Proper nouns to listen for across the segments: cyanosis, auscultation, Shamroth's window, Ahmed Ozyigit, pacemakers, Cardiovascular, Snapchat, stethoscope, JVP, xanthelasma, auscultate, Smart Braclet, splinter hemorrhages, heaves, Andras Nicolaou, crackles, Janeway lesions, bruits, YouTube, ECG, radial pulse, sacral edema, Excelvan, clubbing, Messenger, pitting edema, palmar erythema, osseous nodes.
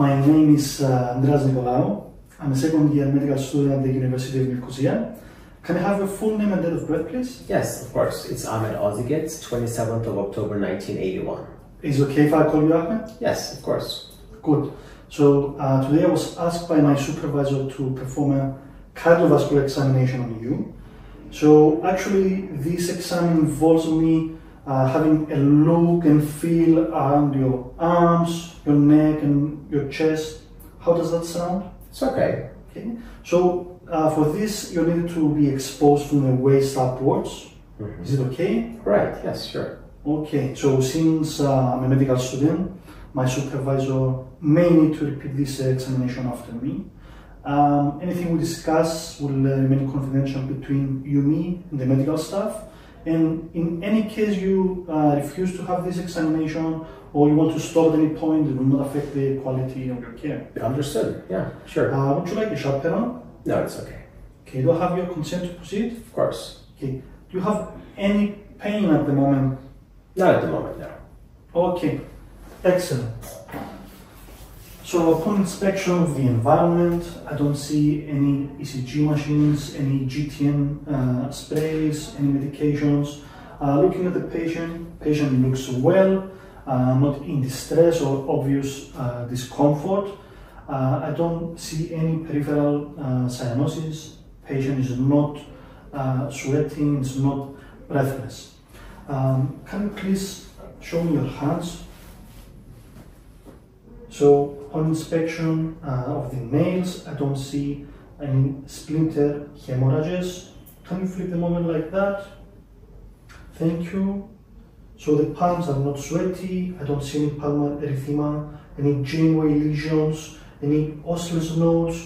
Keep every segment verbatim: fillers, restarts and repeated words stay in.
My name is uh, Andras Nicolaou. I'm a second year medical student at the University of Mirkusia. Can I have your full name and date of birth, please? Yes, of course. It's Ahmed Ozyigit, twenty-seventh of October nineteen eighty-one. Is it okay if I call you Ahmed? Yes, of course. Good. So uh, today I was asked by my supervisor to perform a cardiovascular examination on you. So actually this exam involves me uh, having a look and feel around your arms, your neck and your chest. How does that sound? It's okay. Okay. So Uh, for this, you need to be exposed from the waist upwards. Mm-hmm. Is it okay? Right, yes, sure. Okay, so since uh, I'm a medical student, my supervisor may need to repeat this examination after me. Um, anything we discuss will uh, remain confidential between you, me, and the medical staff. And in any case you uh, refuse to have this examination or you want to stop at any point, it will not affect the quality of your care. Understood, yeah, sure. Uh, would you like a chaperone? No, it's okay. Okay, do I have your consent to proceed? Of course. Okay, do you have any pain at the moment? Not at the moment, no. Okay, excellent. So upon inspection of the environment, I don't see any E C G machines, any G T N uh, sprays, any medications. Uh, looking at the patient, patient looks well, uh, not in distress or obvious uh, discomfort. Uh, I don't see any peripheral uh, cyanosis. Patient is not uh, sweating, is not breathless. Um, can you please show me your hands? So on inspection uh, of the nails, I don't see any splinter hemorrhages. Can you flip them over like that? Thank you. So the palms are not sweaty. I don't see any palmar erythema, any Janeway lesions, any osseous nodes.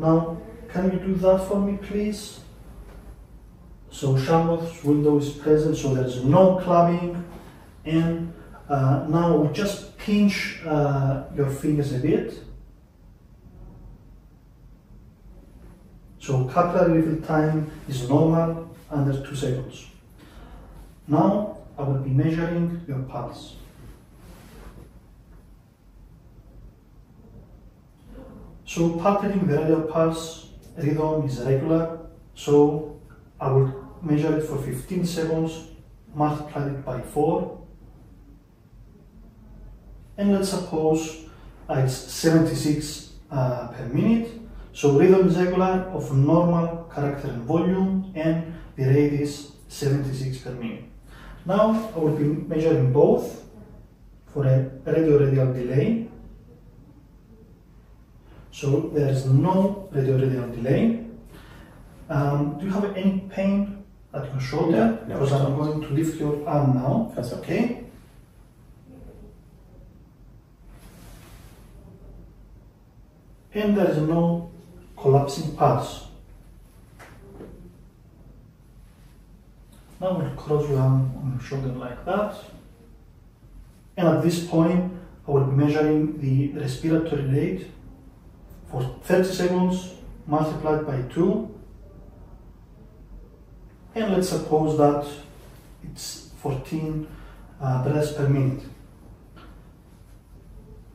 Now, can you do that for me, please? So Shamroth's window is present, so there is no clubbing. And uh, now we just pinch uh, your fingers a bit. So capillary refill time is normal, under two seconds. Now I will be measuring your pulse. So patterning the radial pulse rhythm is regular, so I will measure it for fifteen seconds, multiply it by four, and let's suppose uh, it's seventy-six uh, per minute, so rhythm is regular of normal character and volume, and the rate is seventy-six per minute. Now I will be measuring both for a radio-radial delay. So there is no radio-radial delay. Um, do you have any pain at your shoulder? No, no, because I'm going to lift your arm now. That's okay. And there is no collapsing pulse. Now we'll cross your arm on your shoulder like that. And at this point, I will be measuring the respiratory rate for thirty seconds, multiplied by two, and let's suppose that it's fourteen uh, breaths per minute.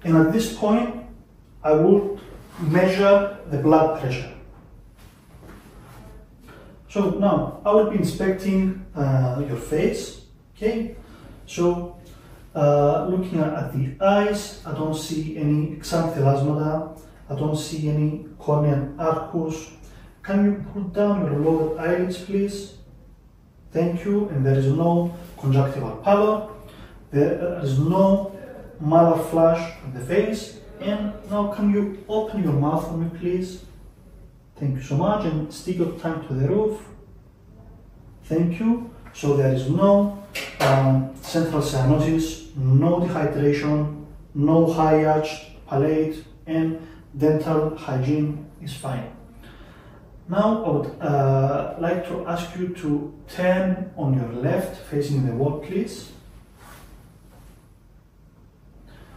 And at this point, I would measure the blood pressure. So now, I will be inspecting uh, your face, okay? So, uh, looking at the eyes, I don't see any xanthelasma. I don't see any corneal arcus. Can you put down your lower eyelids, please? Thank you. And there is no conjunctival pallor. There is no malar flush on the face. And now can you open your mouth for me, please? Thank you so much. And stick your tongue to the roof. Thank you. So there is no um, central cyanosis, no dehydration, no high arch palate, and dental hygiene is fine. Now I would uh, like to ask you to turn on your left facing the wall, please.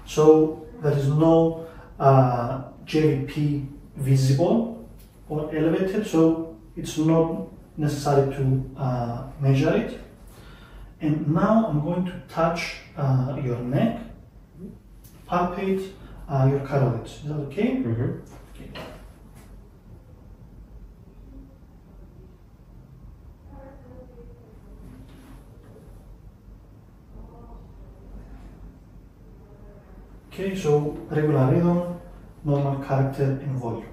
So there is no uh, J V P visible or elevated, so it's not necessary to uh, measure it. And now I'm going to touch uh, your neck, palpate, uh, your carotid. Is that okay? Mm-hmm. Okay. Okay, so regular rhythm, normal character and volume.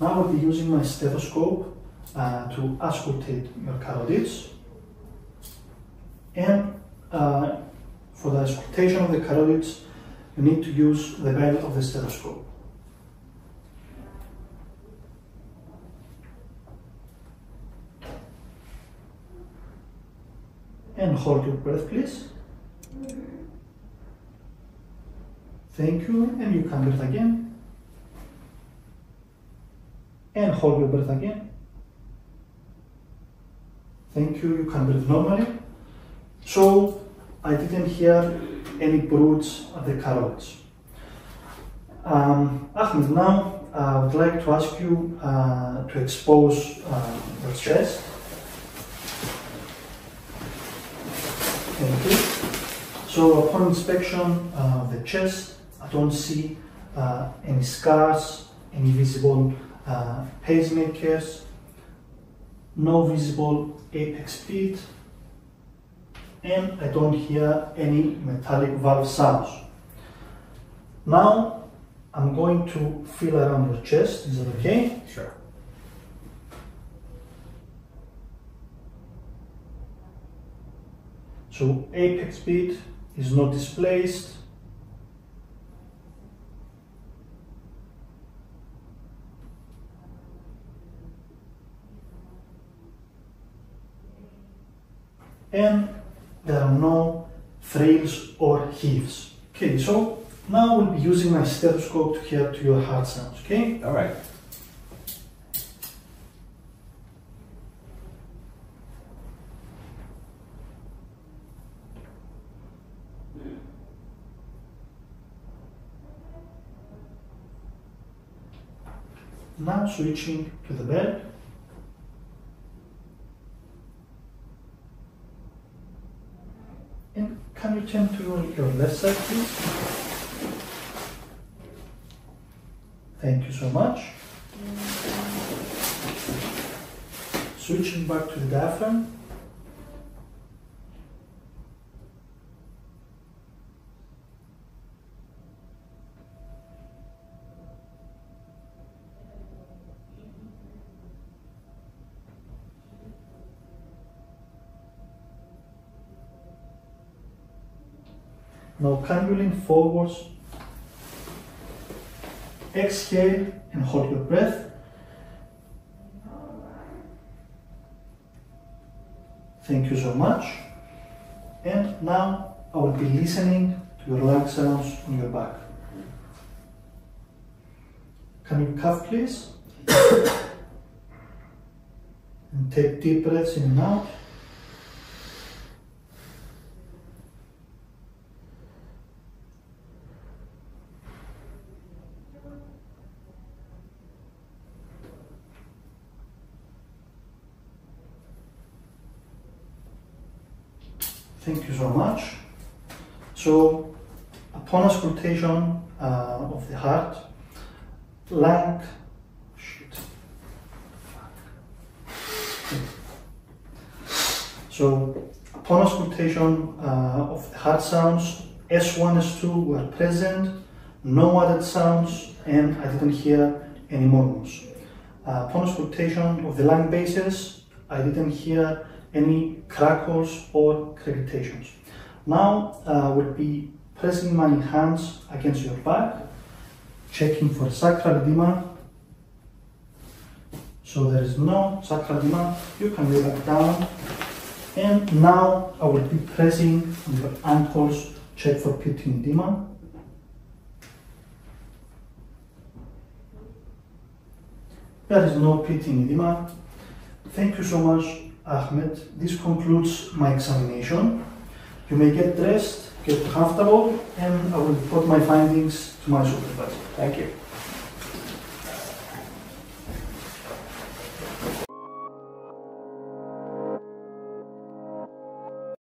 Now I'll be using my stethoscope uh, to auscultate your carotids. And uh, for the auscultation of the carotids, you need to use the barrel of the stethoscope. And hold your breath, please. Thank you, and you can breathe again. And hold your breath again. Thank you, you can breathe normally. So, I didn't hear any bruits at the carotids. Um, Ahmed, now uh, I would like to ask you uh, to expose uh, your chest. Thank you. So, upon inspection uh, of the chest, I don't see uh, any scars, any visible uh, pacemakers, no visible apex beat, and I don't hear any metallic valve sounds. Now I'm going to feel around your chest. Is that okay? Sure. So apex beat is not displaced. And there are no thrills or heaves. Okay, so now we'll be using my stethoscope to hear to your heart sounds, okay? All right. Now switching to the bed. And can you turn to your left side, please? Thank you so much. Switching back to the diaphragm. Now, can you lean forwards, exhale and hold your breath. Thank you so much. And now I will be listening to your lung sounds on your back. Can you cough, please? And take deep breaths in and out. Thank you so much. So, upon auscultation uh, of the heart, lung, shit. So, upon auscultation uh, of the heart sounds, S one, S two were present, no added sounds, and I didn't hear any murmurs. Uh, upon auscultation of the lung bases, I didn't hear any crackles or crepitations. Now I uh, will be pressing my hands against your back, checking for sacral edema. So there is no sacral edema. You can lay back down. And now I will be pressing on your ankles, check for pitting edema. There is no pitting edema. Thank you so much, Ahmed. This concludes my examination. You may get dressed, get comfortable, and I will report my findings to my supervisor. Thank you.